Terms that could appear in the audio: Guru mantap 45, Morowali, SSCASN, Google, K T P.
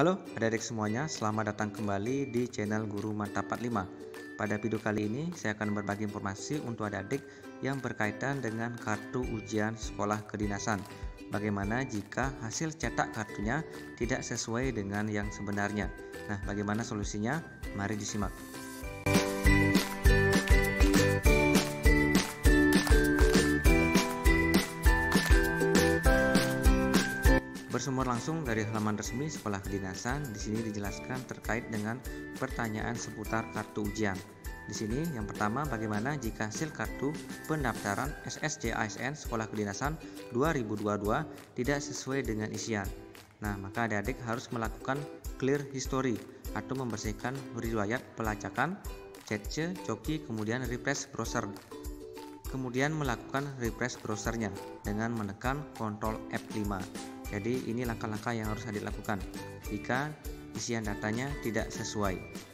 Halo adik-adik semuanya, selamat datang kembali di channel Guru Mantap 45. Pada video kali ini saya akan berbagi informasi untuk adik-adik yang berkaitan dengan kartu ujian sekolah kedinasan. Bagaimana jika hasil cetak kartunya tidak sesuai dengan yang sebenarnya? Nah, bagaimana solusinya? Mari disimak. Bersumber langsung dari halaman resmi Sekolah Kedinasan, di sini dijelaskan terkait dengan pertanyaan seputar kartu ujian. Di sini yang pertama, bagaimana jika hasil kartu pendaftaran SSCASN Sekolah Kedinasan 2022 tidak sesuai dengan isian? Nah, maka adik-adik harus melakukan clear history atau membersihkan riwayat pelacakan, cache, coki, kemudian refresh browser. Kemudian melakukan refresh browsernya dengan menekan Ctrl F5. Jadi ini langkah-langkah yang harus adik lakukan jika isian datanya tidak sesuai.